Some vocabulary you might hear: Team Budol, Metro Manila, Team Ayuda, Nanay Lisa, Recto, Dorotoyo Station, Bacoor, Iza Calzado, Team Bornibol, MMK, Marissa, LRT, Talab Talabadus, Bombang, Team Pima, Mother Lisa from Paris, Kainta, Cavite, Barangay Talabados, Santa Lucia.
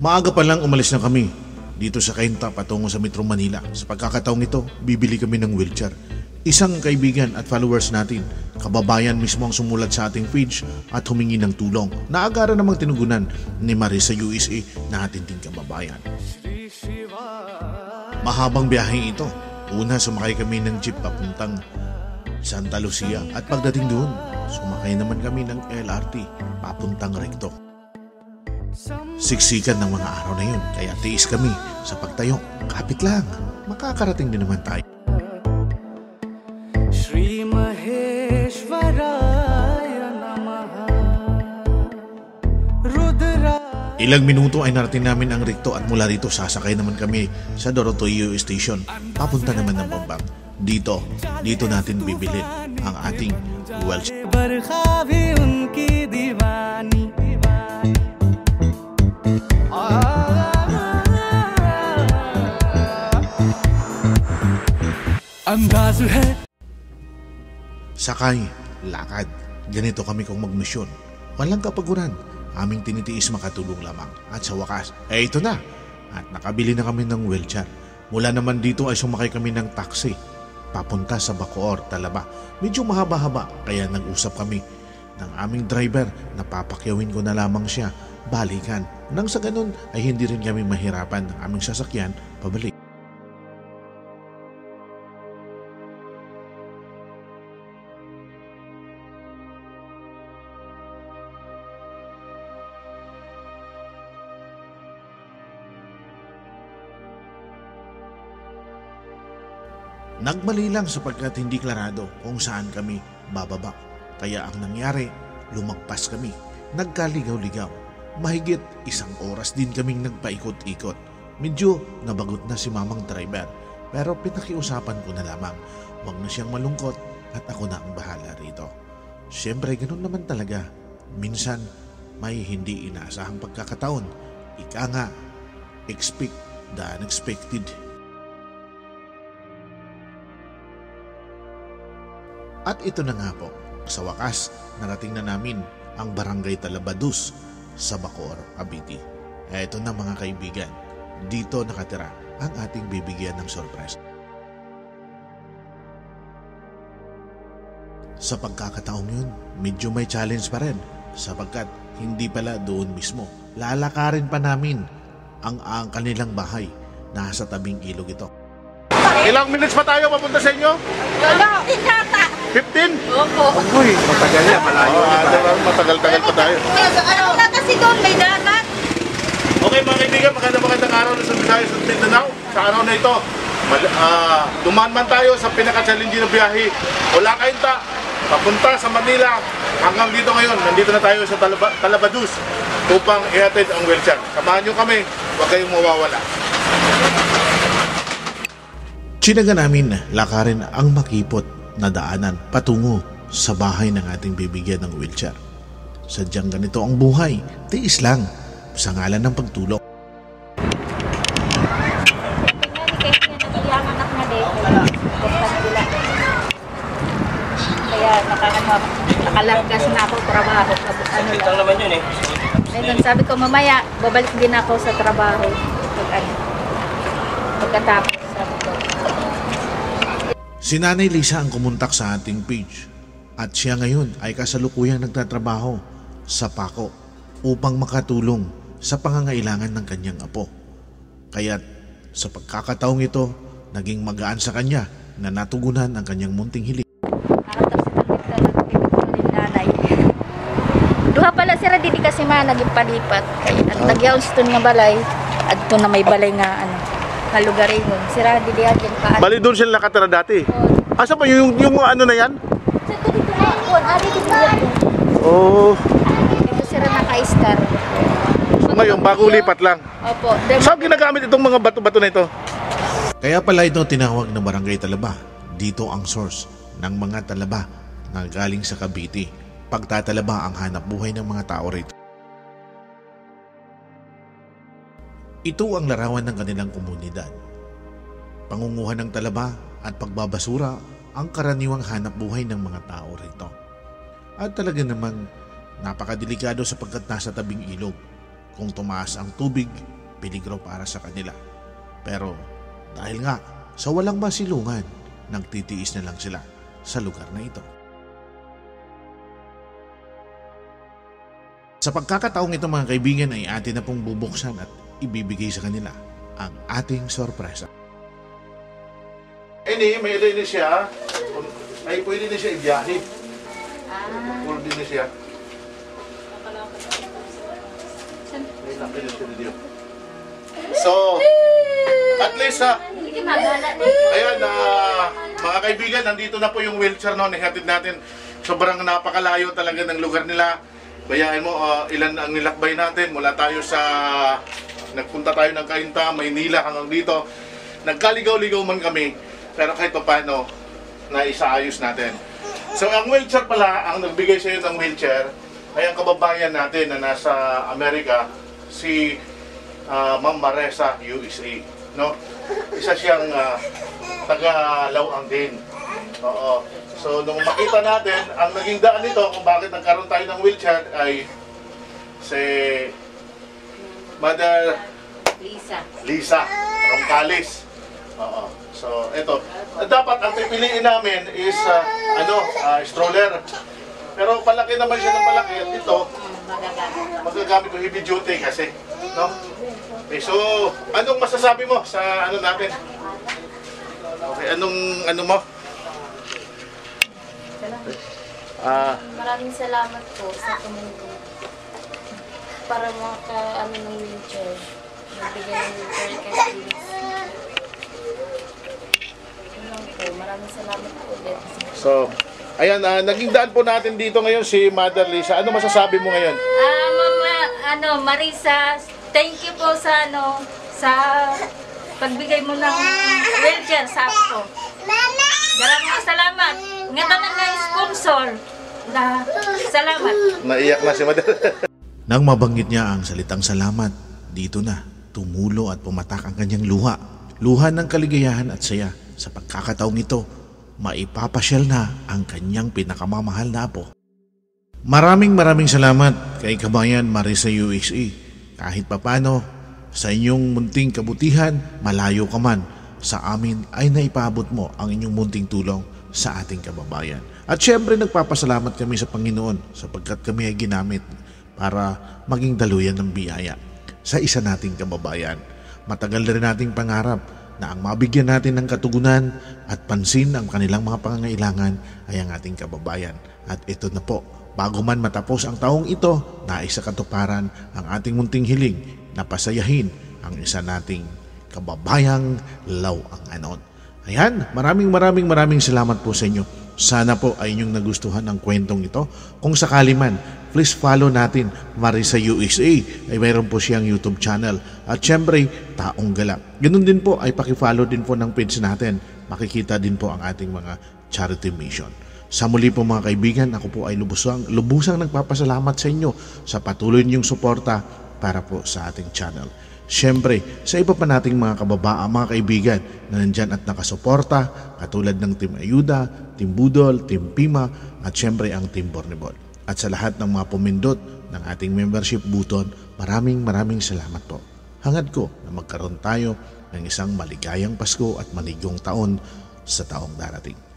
Maaga pa lang umalis na kami dito sa Kainta patungo sa Metro Manila. Sa pagkakataong ito, bibili kami ng wheelchair. Isang kaibigan at followers natin, kababayan mismo ang sumulat sa ating page at humingi ng tulong. Naagara namang tinugunan ni Marissa USA na ating ding kababayan. Mahabang biyahe ito. Una sumakay kami ng jeep papuntang Santa Lucia at pagdating doon, sumakay naman kami ng LRT papuntang Recto. Siksikan ng mga araw na yun, kaya tiis kami sa pagtayo. Kapit lang, makakarating din naman tayo. Ilang minuto ay narating namin ang Recto at mula dito sasakay naman kami sa Dorotoyo Station. Papunta naman ng Bombang. Dito natin bibilin ang ating wheelchair. Sakay, lakad, ganito kami kung magmisyon. Walang kapaguran, aming tinitiis makatulong lamang. At sa wakas, eh ito na! At nakabili na kami ng wheelchair. Mula naman dito ay sumakay kami ng taxi, papunta sa Bacoor, Talaba. Medyo mahaba-haba, kaya nag-usap kami ng aming driver na papakyawin ko na lamang siya, balikan. Nang sa ganun ay hindi rin kami mahirapan ng aming sasakyan, pabalik. Nagmali lang sapagkat hindi klarado kung saan kami bababa. Kaya ang nangyari, lumagpas kami. Nagkaligaw-ligaw. Mahigit isang oras din kaming nagpaikot-ikot. Medyo nabagot na si mamang driver. Pero pinakiusapan ko na lamang. Huwag na siyang malungkot at ako na ang bahala rito. Siyempre, ganun naman talaga. Minsan, may hindi inaasahang pagkakataon. Ika nga, expect the unexpected. At ito na nga po, sa wakas, narating na namin ang Barangay Talabados sa Bacoor, Cavite. Ito na mga kaibigan, dito nakatira ang ating bibigyan ng surprise. Sa pagkakataong yun, medyo may challenge pa rin sapagkat hindi pala doon mismo. Lalakarin pa namin ang kanilang bahay. Nasa tabing ilog ito. Ilang minutes pa tayo papunta sa inyo? Hello! 15? Opo. Uy, matagal niya. Malayo. Matagal-tagal pa tayo. Ano na kasi doon? May dagat. Okay mga kaibigan, magandang araw na sa Visayas at Mindanao. Sa araw na ito, dumaan man tayo sa pinaka-challenging na biyahe. Mula Kainta, papunta sa Manila. Hanggang dito ngayon, nandito na tayo sa Talabadus upang ihatid ang wheelchair. Samahan nyo kami, huwag kayong mawawala. Chinaga namin lakarin ang makipot na daanan patungo sa bahay ng ating bibigyan ng wheelchair. Sadyang ganito ang buhay, tiis lang sa ngalan ng pagtulong. Kaya nakalanggas na ako trabaho. Sabi ko mamaya, babalik din ako sa trabaho. Pagkatapos sabi ko. Si Nanay Lisa ang kumontak sa ating page at siya ngayon ay kasalukuyang nagtatrabaho sa Paco upang makatulong sa pangangailangan ng kanyang apo. Kaya't sa pagkakataong ito, naging magaan sa kanya na natugunan ang kanyang munting hiling. Duha pala sira didi kasi naging palipat kay at nagyaon stone nga balay adto na may balay nga ano. Kalugaringon. Sira dili akin pa. Bali doon sila nakatira dati. Asa pa yung ano na yan? Oh. Ito sira naka-star. Ngayon bago lipat lang. Opo. Saan ginagamit itong mga bato-bato na ito? Kaya pala ito tinawag na Barangay Talaba. Dito ang source ng mga talaba na galing sa Cavite. Pagtatalaba ang hanap buhay ng mga tao rito. Ito ang larawan ng kanilang komunidad. Pangunguha ng talaba at pagbabasura ang karaniwang hanap buhay ng mga tao rito. At talaga namang napakadelikado sapagkat nasa tabing ilog. Kung tumaas ang tubig, peligro para sa kanila. Pero dahil nga sa walang masilungan, nagtitiis na lang sila sa lugar na ito. Sa pagkakataong ito mga kaibigan ay atin na pong bubuksan at ibibigay sa kanila ang ating sorpresa. May ilo na siya. Ay pwede na siya ibiyahe. Pwede na siya. So, at least ayan na mga kaibigan, nandito na po yung wheelchair noon. Ihatid natin. Sobrang napakalayo talaga ng lugar nila. Bayahin mo, ilan ang nilakbay natin. Mula tayo sa, nagpunta tayo ng Kainta, Maynila hanggang dito. Nagkaligaw-ligaw man kami. Pero kahit pa paano, naisaayos natin. So ang wheelchair pala, ang nagbigay sa iyo ng wheelchair ay ang kababayan natin na nasa Amerika, si Ma'am Marissa, USA, no? Isa siyang taga-Lawang din. Oo. So nung makita natin, ang naging daan nito kung bakit nagkaroon tayo ng wheelchair ay si Mother Lisa from Paris. Oo. So, ito. Dapat ang pipiliin namin is stroller. Pero palaki naman siya ng palaki at ito magagamit ko heavy duty kasi, no? Okay, so anong masasabi mo sa ano natin? Okay, anong ano mo? Maraming salamat po sa community. Para maka-ano ng wheelchair. Magbigay ng wheelchair kasi maraming salamat po ulit. So, ayan, naging daan po natin dito ngayon si Mother Lisa. Ano masasabi mo ngayon? Mama, Marissa, thank you po sa sa pagbigay mo ng wheelchair sa ako. Maraming salamat. Ngito na na-sponsor. Salamat. Naiyak na si Mother. Nang mabanggit niya ang salitang salamat, dito na tumulo at pumatak ang kanyang luha. Luha ng kaligayahan at saya. Sa pagkakataong ito, maipapasyal na ang kanyang pinakamamahal na apo. Maraming salamat kay Kabayan Marissa USA. Kahit papano, sa inyong munting kabutihan, malayo ka man, sa amin ay naipabot mo ang inyong munting tulong sa ating kababayan. At syempre nagpapasalamat kami sa Panginoon sapagkat kami ay ginamit para maging daluyan ng biyaya sa isa nating kababayan. Matagal na rin nating pangarap na ang mabigyan natin ng katugunan at pansin ang kanilang mga pangangailangan ay ang ating kababayan. At ito na po, bago man matapos ang taong ito, nais katuparan ang ating munting hiling na pasayahin ang isa nating kababayang Lawanganon. Ayan, maraming salamat po sa inyo. Sana po ay inyong nagustuhan ang kwentong ito. Kung sakali man, please follow natin Marissa USA. Ay mayroon po siyang YouTube channel. At syempre, Taong Galak. Ganun din po ay pakifollow din po ng page natin. Makikita din po ang ating mga charity mission. Sa muli po mga kaibigan, ako po ay lubusang nagpapasalamat sa inyo sa patuloy niyong suporta para po sa ating channel. Siyempre, sa iba pa nating mga kababaang mga kaibigan na nandyan at nakasuporta, katulad ng Team Ayuda, Team Budol, Team Pima, at siyempre ang Team Bornibol. At sa lahat ng mga pumindot ng ating membership button, maraming salamat po. Hangad ko na magkaroon tayo ng isang maligayang Pasko at maligayang taon sa taong darating.